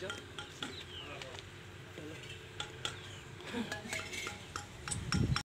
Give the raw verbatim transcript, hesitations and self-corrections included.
teacher.